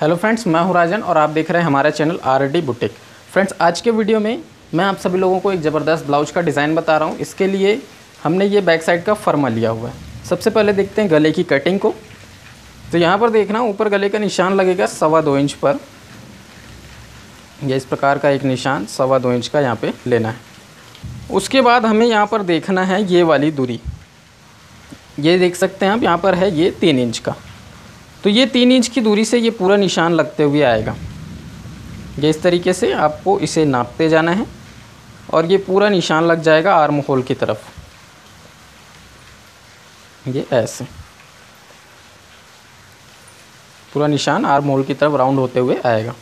Hello friends, मैं हूं राजन और आप देख रहे हैं हमारा channel R AD boutique. Friends, आज के वीडियो में मैं आप सभी लोगों को एक ज़बरदस्त ब्लाउज का डिज़ाइन बता रहा हूं। इसके लिए हमने ये बैक साइड का फर्मा लिया हुआ है। सबसे पहले देखते हैं गले की कटिंग को। तो यहाँ पर देखना, ऊपर गले का निशान लगेगा 2.25 इंच पर। यह इस प्रकार का एक निशान 2.25 इंच का यहाँ पर लेना है। उसके बाद हमें यहाँ पर देखना है ये वाली दूरी। ये देख सकते हैं आप, यहाँ पर है ये 3 इंच का। तो ये 3 इंच की दूरी से ये पूरा निशान लगते हुए आएगा। ये इस तरीके से आपको इसे नापते जाना है और ये पूरा निशान लग जाएगा आर्म होल की तरफ, ये ऐसे पूरा निशान आर्म होल की तरफ राउंड होते हुए आएगा।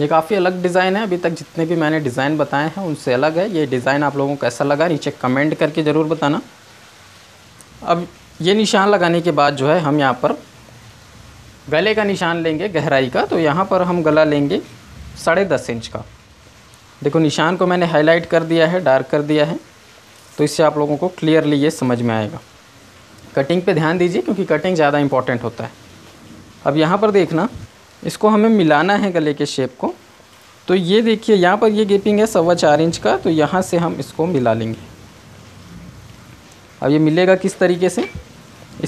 ये काफ़ी अलग डिज़ाइन है, अभी तक जितने भी मैंने डिज़ाइन बताए हैं उनसे अलग है। ये डिज़ाइन आप लोगों को कैसा लगा नीचे कमेंट करके ज़रूर बताना। अब ये निशान लगाने के बाद जो है हम यहाँ पर गले का निशान लेंगे गहराई का। तो यहाँ पर हम गला लेंगे 10.5 इंच का। देखो निशान को मैंने हाईलाइट कर दिया है, डार्क कर दिया है, तो इससे आप लोगों को क्लियरली ये समझ में आएगा। कटिंग पे ध्यान दीजिए क्योंकि कटिंग ज़्यादा इम्पॉर्टेंट होता है। अब यहाँ पर देखना, इसको हमें मिलाना है गले के शेप को। तो ये देखिए, यहाँ पर ये गैपिंग है 4.25 इंच का। तो यहाँ से हम इसको मिला लेंगे। अब ये मिलेगा किस तरीके से,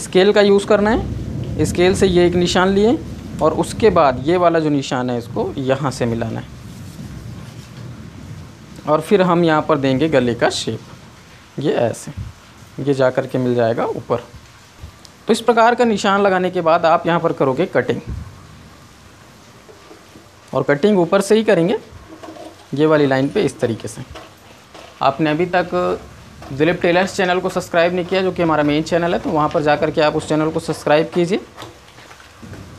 स्केल का यूज़ करना है। स्केल से ये एक निशान लिए और उसके बाद ये वाला जो निशान है इसको यहाँ से मिलाना है और फिर हम यहाँ पर देंगे गले का शेप, ये ऐसे ये जा कर के मिल जाएगा ऊपर। तो इस प्रकार का निशान लगाने के बाद आप यहाँ पर करोगे कटिंग, और कटिंग ऊपर से ही करेंगे ये वाली लाइन पे इस तरीके से। आपने अभी तक दिलीप टेलर्स चैनल को सब्सक्राइब नहीं किया, जो कि हमारा मेन चैनल है, तो वहाँ पर जाकर के आप उस चैनल को सब्सक्राइब कीजिए।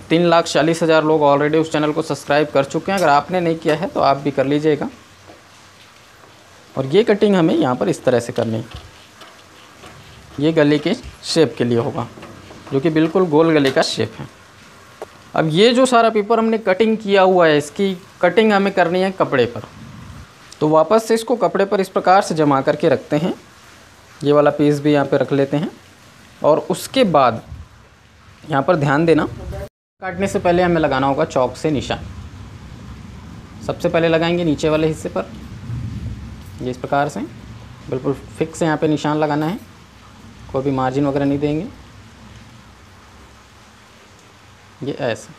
3,40,000 लोग ऑलरेडी उस चैनल को सब्सक्राइब कर चुके हैं। अगर आपने नहीं किया है तो आप भी कर लीजिएगा। और ये कटिंग हमें यहाँ पर इस तरह से करनी है। ये गले के शेप के लिए होगा, जो कि बिल्कुल गोल गले का शेप है। अब ये जो सारा पेपर हमने कटिंग किया हुआ है, इसकी कटिंग हमें करनी है कपड़े पर। तो वापस से इसको कपड़े पर इस प्रकार से जमा करके रखते हैं। ये वाला पीस भी यहाँ पे रख लेते हैं। और उसके बाद यहाँ पर ध्यान देना, काटने से पहले हमें लगाना होगा चौक से निशान। सबसे पहले लगाएंगे नीचे वाले हिस्से पर, ये इस प्रकार से बिल्कुल फिक्स यहाँ पे निशान लगाना है, कोई भी मार्जिन वगैरह नहीं देंगे, ये ऐसे।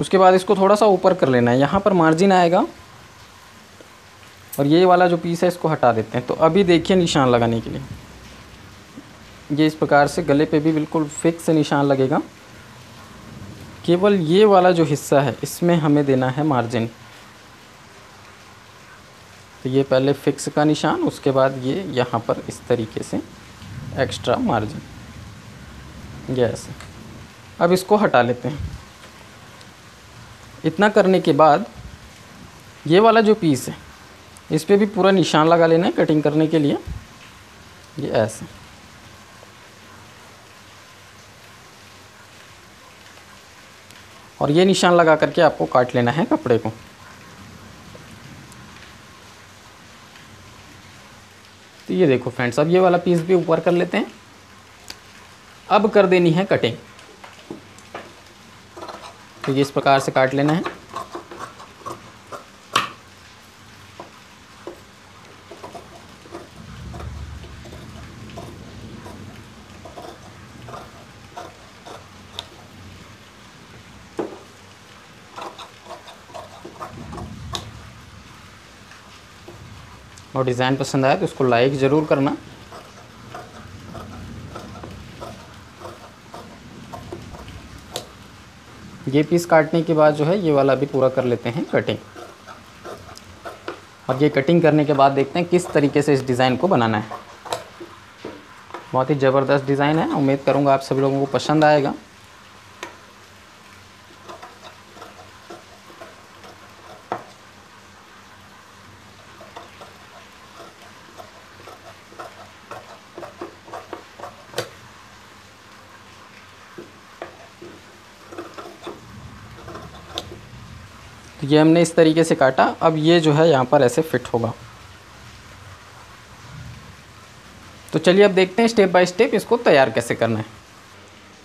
उसके बाद इसको थोड़ा सा ऊपर कर लेना है, यहाँ पर मार्जिन आएगा और ये वाला जो पीस है इसको हटा देते हैं। तो अभी देखिए निशान लगाने के लिए, ये इस प्रकार से गले पे भी बिल्कुल फिक्स निशान लगेगा। केवल ये वाला जो हिस्सा है इसमें हमें देना है मार्जिन। तो ये पहले फिक्स का निशान, उसके बाद ये यहाँ पर इस तरीके से एक्स्ट्रा मार्जिन, ऐसे। अब इसको हटा लेते हैं। इतना करने के बाद ये वाला जो पीस है इस पर भी पूरा निशान लगा लेना है कटिंग करने के लिए, ये ऐसे। और ये निशान लगा करके आपको काट लेना है कपड़े को। तो ये देखो फ्रेंड्स, अब ये वाला पीस भी ऊपर कर लेते हैं। अब कर देनी है कटिंग। तो ये इस प्रकार से काट लेना है। और डिज़ाइन पसंद आया तो उसको लाइक ज़रूर करना। ये पीस काटने के बाद जो है ये वाला भी पूरा कर लेते हैं कटिंग। अब ये कटिंग करने के बाद देखते हैं किस तरीके से इस डिज़ाइन को बनाना है। बहुत ही ज़बरदस्त डिज़ाइन है, उम्मीद करूँगा आप सभी लोगों को पसंद आएगा। ये हमने इस तरीके से काटा। अब ये जो है यहाँ पर ऐसे फिट होगा। तो चलिए अब देखते हैं स्टेप बाय स्टेप इसको तैयार कैसे करना है।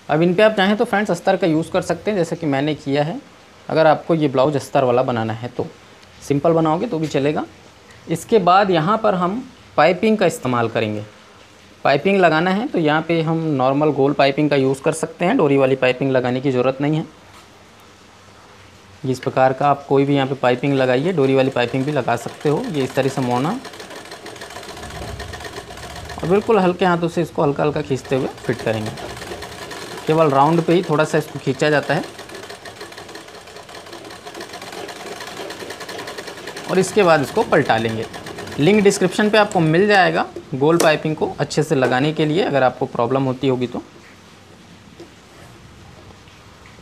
अब इन पर आप चाहें तो फ्रेंड्स अस्तर का यूज़ कर सकते हैं जैसे कि मैंने किया है। अगर आपको ये ब्लाउज अस्तर वाला बनाना है तो सिंपल बनाओगे तो भी चलेगा। इसके बाद यहाँ पर हम पाइपिंग का इस्तेमाल करेंगे। पाइपिंग लगाना है तो यहाँ पे हम नॉर्मल गोल पाइपिंग का यूज़ कर सकते हैं, डोरी वाली पाइपिंग लगाने की ज़रूरत नहीं है। जिस प्रकार का आप कोई भी यहाँ पे पाइपिंग लगाइए, डोरी वाली पाइपिंग भी लगा सकते हो। ये इस तरह से मोड़ना और बिल्कुल हल्के हाथों से इसको हल्का हल्का खींचते हुए फिट करेंगे। केवल राउंड पे ही थोड़ा सा इसको खींचा जाता है। और इसके बाद इसको पलटा लेंगे। लिंक डिस्क्रिप्शन पे आपको मिल जाएगा गोल पाइपिंग को अच्छे से लगाने के लिए, अगर आपको प्रॉब्लम होती होगी तो।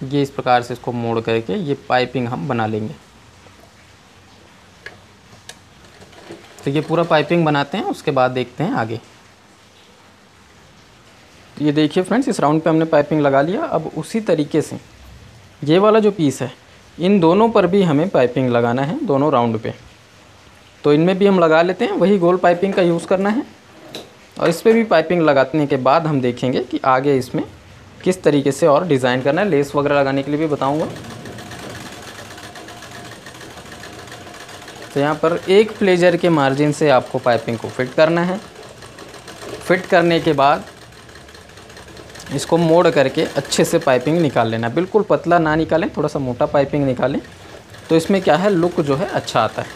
ये इस प्रकार से इसको मोड़ करके ये पाइपिंग हम बना लेंगे। तो ये पूरा पाइपिंग बनाते हैं, उसके बाद देखते हैं आगे। ये देखिए फ्रेंड्स, इस राउंड पे हमने पाइपिंग लगा लिया। अब उसी तरीके से ये वाला जो पीस है, इन दोनों पर भी हमें पाइपिंग लगाना है, दोनों राउंड पे। तो इनमें भी हम लगा लेते हैं, वही गोल पाइपिंग का यूज़ करना है। और इस पर भी पाइपिंग लगाने के बाद हम देखेंगे कि आगे इसमें किस तरीके से और डिज़ाइन करना है। लेस वगैरह लगाने के लिए भी बताऊंगा। तो यहाँ पर एक प्लेजर के मार्जिन से आपको पाइपिंग को फिट करना है। फिट करने के बाद इसको मोड़ करके अच्छे से पाइपिंग निकाल लेना। बिल्कुल पतला ना निकालें, थोड़ा सा मोटा पाइपिंग निकालें तो इसमें क्या है, लुक जो है अच्छा आता है।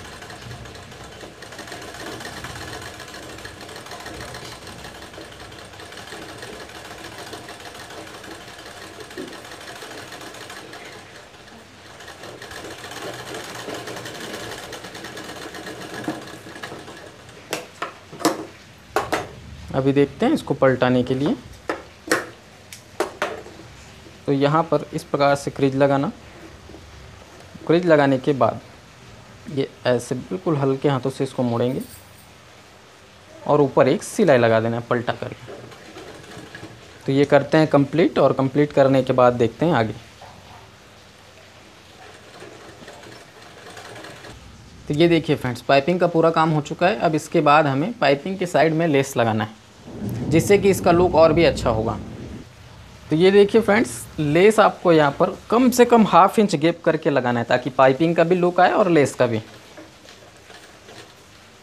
अभी देखते हैं इसको पलटाने के लिए। तो यहाँ पर इस प्रकार से क्रीज लगाना। क्रीज लगाने के बाद ये ऐसे बिल्कुल हल्के हाथों से इसको मोड़ेंगे और ऊपर एक सिलाई लगा देना है पलटा करके। तो ये करते हैं कंप्लीट, और कंप्लीट करने के बाद देखते हैं आगे। तो ये देखिए फ्रेंड्स, पाइपिंग का पूरा काम हो चुका है। अब इसके बाद हमें पाइपिंग के साइड में लेस लगाना है जिससे कि इसका लुक और भी अच्छा होगा। तो ये देखिए फ्रेंड्स, लेस आपको यहाँ पर कम से कम हाफ इंच गैप करके लगाना है ताकि पाइपिंग का भी लुक आए और लेस का भी।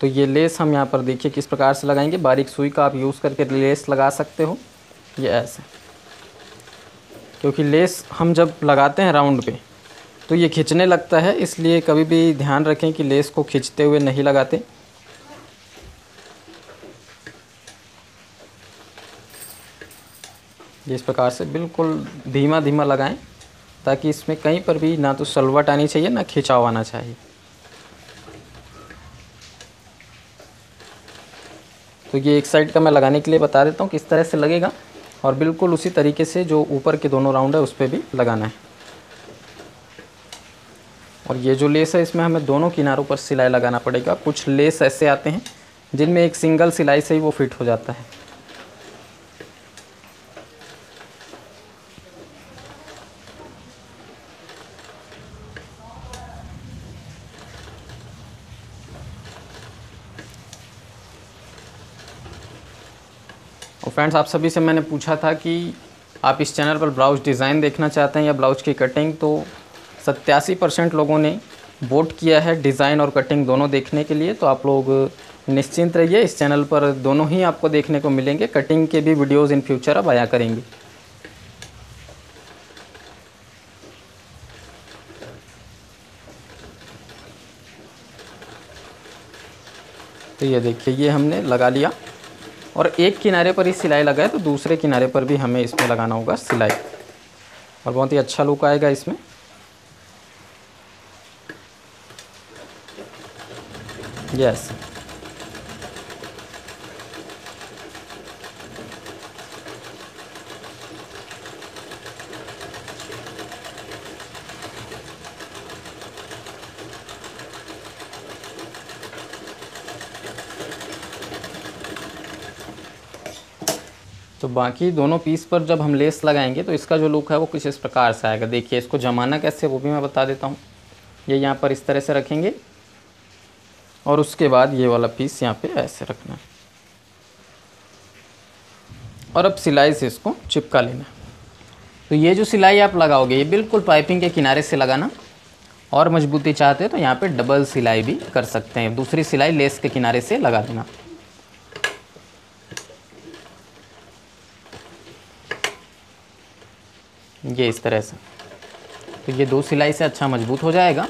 तो ये लेस हम यहाँ पर देखिए किस प्रकार से लगाएंगे। बारीक सुई का आप यूज़ करके लेस लगा सकते हो, ये ऐसे। क्योंकि लेस हम जब लगाते हैं राउंड पे तो ये खींचने लगता है, इसलिए कभी भी ध्यान रखें कि लेस को खींचते हुए नहीं लगाते। इस प्रकार से बिल्कुल धीमा धीमा लगाएं ताकि इसमें कहीं पर भी ना तो सलवट आनी चाहिए ना खिंचाव आना चाहिए। तो ये एक साइड का मैं लगाने के लिए बता देता हूँ किस तरह से लगेगा, और बिल्कुल उसी तरीके से जो ऊपर के दोनों राउंड है उस पर भी लगाना है। और ये जो लेस है इसमें हमें दोनों किनारों पर सिलाई लगाना पड़ेगा। कुछ लेस ऐसे आते हैं जिनमें एक सिंगल सिलाई से ही वो फिट हो जाता है। और फ्रेंड्स, आप सभी से मैंने पूछा था कि आप इस चैनल पर ब्लाउज डिज़ाइन देखना चाहते हैं या ब्लाउज की कटिंग, तो 87% लोगों ने वोट किया है डिज़ाइन और कटिंग दोनों देखने के लिए। तो आप लोग निश्चिंत रहिए, इस चैनल पर दोनों ही आपको देखने को मिलेंगे। कटिंग के भी वीडियोस इन फ्यूचर अब आया करेंगे। तो ये देखिए, ये हमने लगा लिया। और एक किनारे पर ही सिलाई लगाए तो दूसरे किनारे पर भी हमें इसमें लगाना होगा सिलाई, और बहुत ही अच्छा लुक आएगा इसमें। यस, तो बाकी दोनों पीस पर जब हम लेस लगाएंगे तो इसका जो लुक है वो कुछ इस प्रकार से आएगा। देखिए इसको जमाना कैसे वो भी मैं बता देता हूँ। ये यहाँ पर इस तरह से रखेंगे और उसके बाद ये वाला पीस यहाँ पे ऐसे रखना है। और अब सिलाई से इसको चिपका लेना। तो ये जो सिलाई आप लगाओगे ये बिल्कुल पाइपिंग के किनारे से लगाना, और मजबूती चाहते हैं तो यहाँ पे डबल सिलाई भी कर सकते हैं, दूसरी सिलाई लेस के किनारे से लगा देना। ये इस तरह से, तो ये दो सिलाई से अच्छा मजबूत हो जाएगा।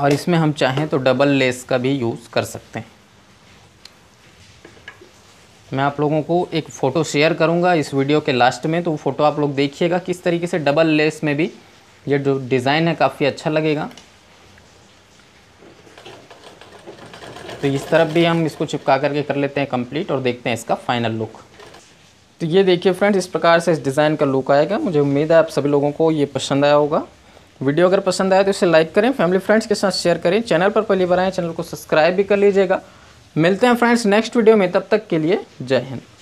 और इसमें हम चाहें तो डबल लेस का भी यूज़ कर सकते हैं। मैं आप लोगों को एक फ़ोटो शेयर करूंगा इस वीडियो के लास्ट में, तो वो फ़ोटो आप लोग देखिएगा किस तरीके से डबल लेस में भी ये जो डिज़ाइन है काफ़ी अच्छा लगेगा। तो इस तरफ भी हम इसको चिपका करके कर लेते हैं कंप्लीट, और देखते हैं इसका फाइनल लुक। तो ये देखिए फ्रेंड्स, इस प्रकार से इस डिज़ाइन का लुक आएगा। मुझे उम्मीद है आप सभी लोगों को ये पसंद आया होगा। वीडियो अगर पसंद आया तो इसे लाइक करें, फैमिली फ्रेंड्स के साथ शेयर करें, चैनल पर पहली बार आएँ चैनल को सब्सक्राइब भी कर लीजिएगा। मिलते हैं फ्रेंड्स नेक्स्ट वीडियो में, तब तक के लिए जय हिंद।